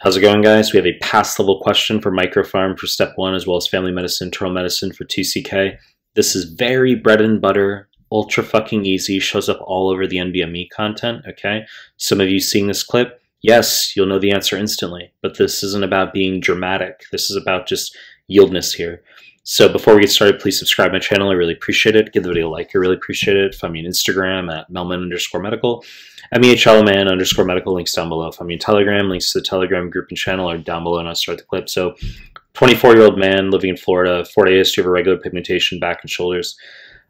How's it going, guys? We have a past level question for Microfarm for step one, as well as family medicine, internal medicine for 2CK. This is very bread and butter, ultra fucking easy, shows up all over the NBME content, okay? Some of you seeing this clip, yes, you'll know the answer instantly, but this isn't about being dramatic. This is about just yieldness here. So before we get started, please subscribe to my channel. I really appreciate it. Give the video a like. I really appreciate it. Find me on Instagram at melman_medical. melman_medical, links down below. Find me on Telegram. Links to the Telegram group and channel are down below, and I'll start the clip. So 24-year-old man living in Florida, 4 days to have irregular pigmentation back and shoulders.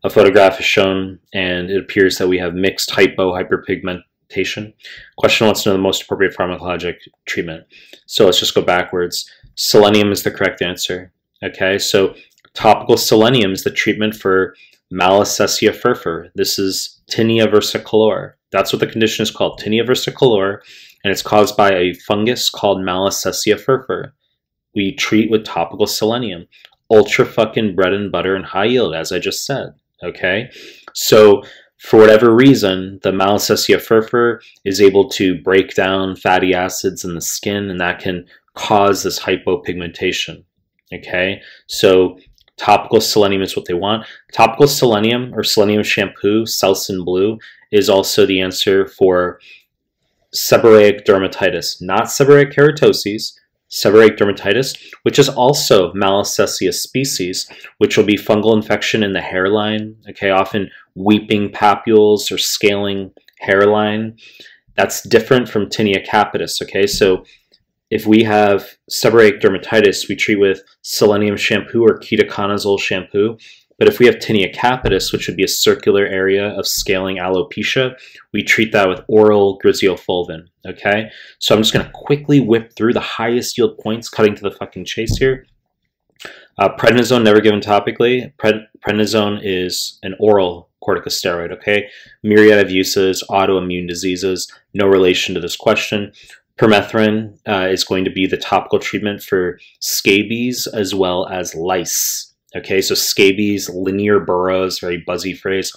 A photograph is shown, and it appears that we have mixed hyperpigmentation. Question wants to know the most appropriate pharmacologic treatment. So let's just go backwards. Selenium is the correct answer. Okay, so topical selenium is the treatment for Malassezia furfur. This is tinea versicolor. That's what the condition is called, tinea versicolor, and it's caused by a fungus called Malassezia furfur. We treat with topical selenium. Ultra fucking bread and butter and high yield, as I just said. Okay, so for whatever reason, the Malassezia furfur is able to break down fatty acids in the skin, and that can cause this hypopigmentation. Okay, so topical selenium is what they want. Topical selenium or selenium shampoo, Selsun Blue, is also the answer for seborrheic dermatitis, not seborrheic keratoses, seborrheic dermatitis, which is also Malassezia species, which will be fungal infection in the hairline, okay, often weeping papules or scaling hairline. That's different from tinea capitis, okay, so if we have seborrheic dermatitis, we treat with selenium shampoo or ketoconazole shampoo. But if we have tinea capitis, which would be a circular area of scaling alopecia, we treat that with oral griseofulvin, okay? So I'm just gonna quickly whip through the highest yield points, cutting to the fucking chase here. Prednisone, never given topically. Prednisone is an oral corticosteroid, okay? Myriad of uses, autoimmune diseases, no relation to this question. Permethrin is going to be the topical treatment for scabies as well as lice. Okay, so scabies, linear burrows, very buzzy phrase.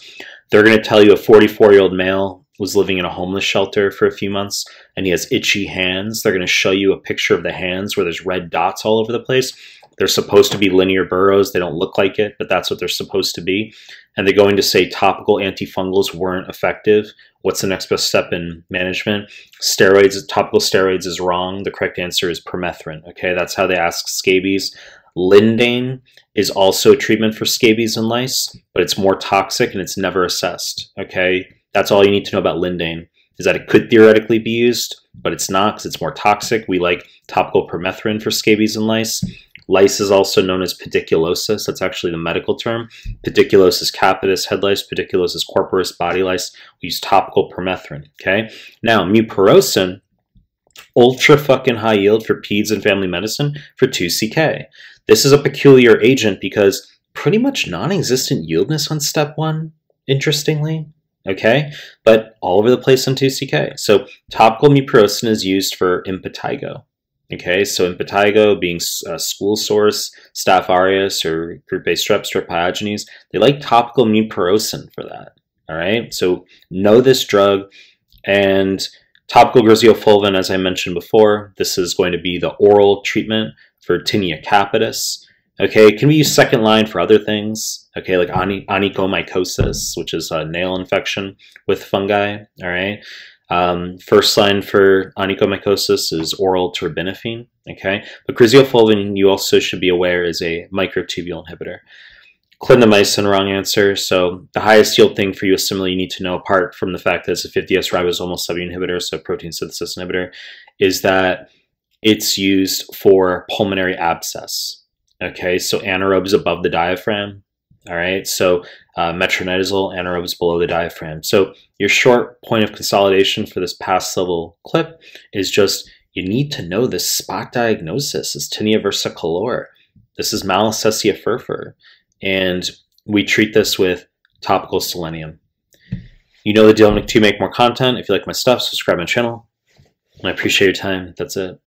They're going to tell you a 44-year-old male was living in a homeless shelter for a few months and he has itchy hands. They're going to show you a picture of the hands where there's red dots all over the place. They're supposed to be linear burrows. They don't look like it, but that's what they're supposed to be. And they're going to say topical antifungals weren't effective. What's the next best step in management? Steroids, topical steroids is wrong. The correct answer is permethrin. Okay, that's how they ask scabies. Lindane is also a treatment for scabies and lice, but it's more toxic and it's never assessed. Okay, that's all you need to know about lindane, is that it could theoretically be used, but it's not because it's more toxic. We like topical permethrin for scabies and lice. Lice is also known as pediculosis. That's actually the medical term. Pediculosis capitis, head lice, pediculosis corporis, body lice. We use topical permethrin, okay? Now, mupirocin, ultra fucking high yield for peds and family medicine for 2CK. This is a peculiar agent because pretty much non-existent yieldness on step one, interestingly, okay? But all over the place on 2CK. So topical mupirocin is used for impetigo. Okay, so impetigo being school sores, staph aureus, or group A strep, strep pyogenes, they like topical mupirocin for that, all right? So know this drug, and topical griseofulvin, as I mentioned before, this is going to be the oral treatment for tinea capitis, okay? It can be used second line for other things, okay, like onychomycosis, which is a nail infection with fungi, all right? First line for onychomycosis is oral terbinafine, okay? But griseofulvin, you also should be aware, is a microtubule inhibitor. Clindamycin, wrong answer. So the highest yield thing for you is similarly you need to know, apart from the fact that it's a 50S ribosomal subunit inhibitor, so protein synthesis inhibitor, is that it's used for pulmonary abscess, okay? So anaerobes above the diaphragm. All right, so metronidazole, anaerobes below the diaphragm. So your short point of consolidation for this past level clip is just you need to know this spot diagnosis is tinea versicolor. This is Malassezia furfur, and we treat this with topical selenium. You know the deal. I'm going to make more content. If you like my stuff, subscribe to my channel. I appreciate your time. That's it.